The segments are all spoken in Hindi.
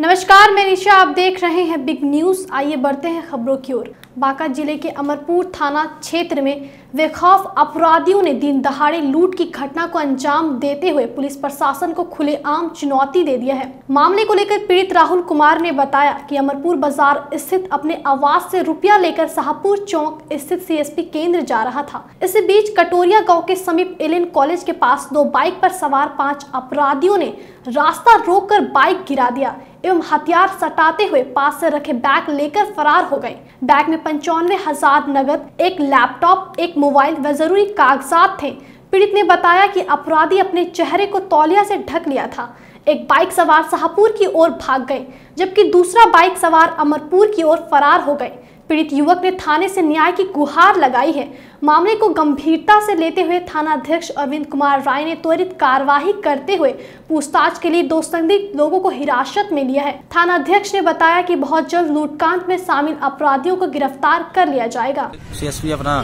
नमस्कार, मैं निशा, आप देख रहे हैं बिग न्यूज़। आइए बढ़ते हैं खबरों की ओर। बांका जिले के अमरपुर थाना क्षेत्र में बेखौफ अपराधियों ने दिन दहाड़े लूट की घटना को अंजाम देते हुए पुलिस प्रशासन को खुलेआम चुनौती दे दिया है। मामले को लेकर पीड़ित राहुल कुमार ने बताया कि अमरपुर बाजार स्थित अपने आवास से रुपया लेकर शाहपुर चौक स्थित CSP केंद्र जा रहा था। इसी बीच कटोरिया गाँव के समीप एलिन कॉलेज के पास 2 बाइक पर सवार 5 अपराधियों ने रास्ता रोक कर बाइक गिरा दिया एवं हथियार सटाते हुए पास से रखे बैग लेकर फरार हो गए। बैग में 95,000 नगद, एक लैपटॉप, एक मोबाइल व जरूरी कागजात थे। पीड़ित ने बताया कि अपराधी अपने चेहरे को तौलिया से ढक लिया था। एक बाइक सवार शाहपुर की ओर भाग गए जबकि दूसरा बाइक सवार अमरपुर की ओर फरार हो गए। पीड़ित युवक ने थाने से न्याय की गुहार लगाई है। मामले को गंभीरता से लेते हुए थानाध्यक्ष अरविंद कुमार राय ने त्वरित कार्यवाही करते हुए पूछताछ के लिए 2 संदिग्ध लोगों को हिरासत में लिया है। थानाध्यक्ष ने बताया कि बहुत जल्द लूटकांड में शामिल अपराधियों को गिरफ्तार कर लिया जाएगा। CSP अपना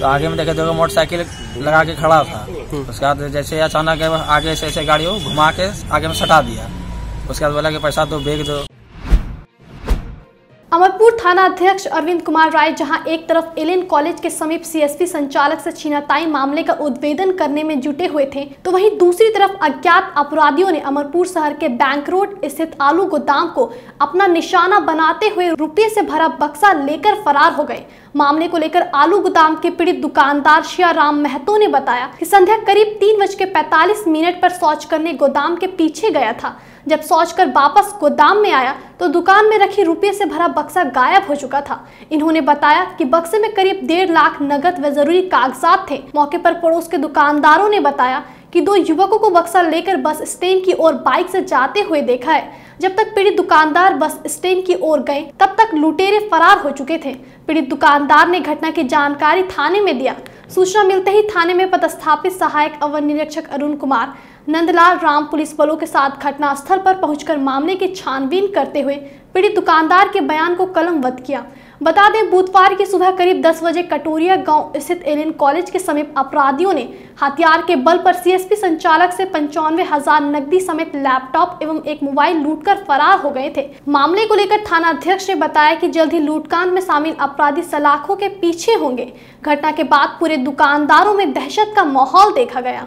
तो आगे में देखा जो मोटरसाइकिल लगा के खड़ा था, उसके बाद जैसे अचानक आगे से गाड़ी घुमा के आगे में सटा दिया। उसके बाद बोला कि पैसा दो, बैग दो। अमरपुर थाना अध्यक्ष अरविंद कुमार राय जहां एक तरफ एलिन कॉलेज के समीप CSP संचालक से छीनाताई मामले का उद्भेदन करने में जुटे हुए थे, तो वहीं दूसरी तरफ अज्ञात अपराधियों ने अमरपुर शहर के बैंक रोड स्थित आलू गोदाम को अपना निशाना बनाते हुए रुपये से भरा बक्सा लेकर फरार हो गए। मामले को लेकर आलू गोदाम के पीड़ित दुकानदार शिया राम महतो ने बताया कि संध्या करीब 3:45 पर शौच करने गोदाम के पीछे गया था। जब शौच कर वापस गोदाम में आया तो दुकान में रखी रुपये से भरा बक्सा गायब हो चुका था। इन्होंने बताया कि बक्से में करीब 1.5 लाख नकद व जरूरी कागजात थे। मौके पर पड़ोस के दुकानदारों ने बताया कि 2 युवकों को बक्सा लेकर बस स्टैंड की ओर बाइक से जाते हुए देखा है। जब तक पीड़ित दुकानदार बस स्टैंड की ओर गए तब तक लुटेरे फरार हो चुके थे। पीड़ित दुकानदार ने घटना की जानकारी थाने में दिया। सूचना मिलते ही थाने में पदस्थापित सहायक अवर निरीक्षक अरुण कुमार नंदलाल राम पुलिस बलों के साथ घटनास्थल पर पहुंचकर मामले की छानबीन करते हुए पीड़ित दुकानदार के बयान को कलमबद्ध किया। बता दें, बुधवार की सुबह करीब 10 बजे कटोरिया गांव स्थित एलिन कॉलेज के समीप अपराधियों ने हथियार के बल पर CSP संचालक से 95,000 नकदी समेत लैपटॉप एवं एक मोबाइल लूटकर फरार हो गए थे। मामले को लेकर थानाध्यक्ष ने बताया कि जल्द ही लूटकांड में शामिल अपराधी सलाखों के पीछे होंगे। घटना के बाद पूरे दुकानदारों में दहशत का माहौल देखा गया।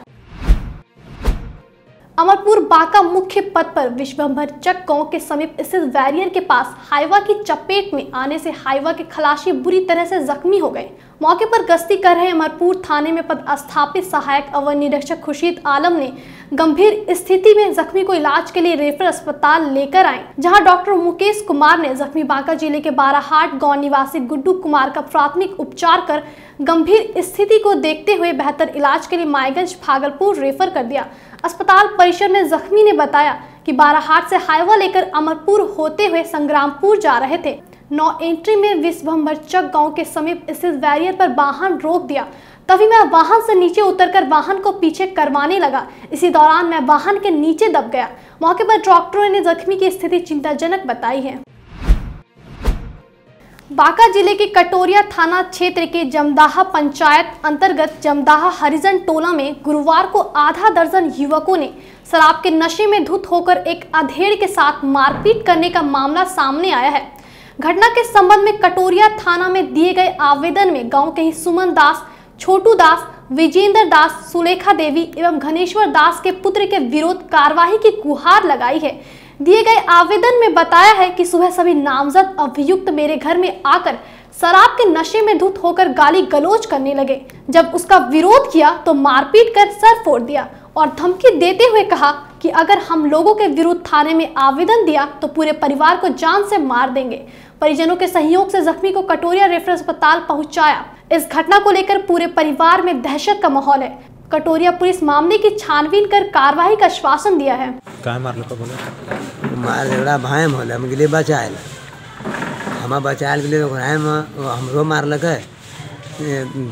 अमरपुर बांका मुख्य पथ पर विश्वभर चक गाँव के समीप स्थित बैरियर के पास हाईवा की चपेट में आने से हाईवा के खलाशी बुरी तरह से जख्मी हो गए। मौके पर गश्ती कर रहे अमरपुर थाने में पदस्थापित सहायक अवर निरीक्षक खुर्शीद आलम ने गंभीर स्थिति में जख्मी को इलाज के लिए रेफर अस्पताल लेकर आए, जहां डॉक्टर मुकेश कुमार ने जख्मी बांका जिले के बाराहाट गाँव निवासी गुड्डू कुमार का प्राथमिक उपचार कर गंभीर स्थिति को देखते हुए बेहतर इलाज के लिए माईगंज भागलपुर रेफर कर दिया। अस्पताल परिसर में जख्मी ने बताया कि बाराहाट से हाईवा लेकर अमरपुर होते हुए संग्रामपुर जा रहे थे। 9 एंट्री में विश्वभर गांव के समीप स्थित बैरियर पर वाहन रोक दिया, तभी मैं वाहन से नीचे उतरकर वाहन को पीछे करवाने लगा। इसी दौरान मैं वाहन के नीचे दब गया। मौके पर डॉक्टरों ने जख्मी की स्थिति चिंताजनक बताई है। बांका जिले के कटोरिया थाना क्षेत्र के जमदाहा पंचायत अंतर्गत जमदाहा हरिजन टोला में गुरुवार को आधा दर्जन युवकों ने शराब के नशे में धुत होकर एक अधेड़ के साथ मारपीट करने का मामला सामने आया है। घटना के संबंध में कटोरिया थाना में दिए गए आवेदन में गांव के ही सुमन दास, छोटू दास, विजेंद्र दास, सुलेखा देवी एवं घनेश्वर दास के पुत्र के विरोध कार्यवाही की गुहार लगाई है। दिए गए आवेदन में बताया है कि सुबह सभी नामजद अभियुक्त मेरे घर में आकर शराब के नशे में धुत होकर गाली गलौज करने लगे। जब उसका विरोध किया तो मारपीट कर सर फोड़ दिया और धमकी देते हुए कहा कि अगर हम लोगों के विरुद्ध थाने में आवेदन दिया तो पूरे परिवार को जान से मार देंगे। परिजनों के सहयोग से जख्मी को कटोरिया रेफर अस्पताल पहुंचाया। इस घटना को लेकर पूरे परिवार में दहशत का माहौल है। कटोरिया पुलिस मामले की छानबीन कर कार्रवाई का आश्वासन दिया है। हमरो मारलक है,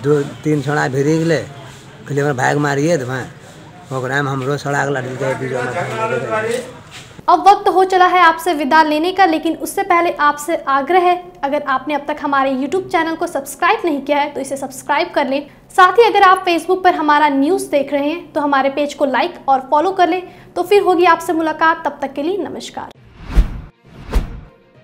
2-3 छौड़ा भिरी गए, भाग मारिए हमरो सड़ाक लड़की। अब वक्त हो चला है आपसे विदा लेने का, लेकिन उससे पहले आपसे आग्रह है, अगर आपने अब तक हमारे YouTube चैनल को सब्सक्राइब नहीं किया है तो इसे सब्सक्राइब कर लें। साथ ही अगर आप Facebook पर हमारा न्यूज़ देख रहे हैं तो हमारे पेज को लाइक और फॉलो कर लें। तो फिर होगी आपसे मुलाकात, तब तक के लिए नमस्कार।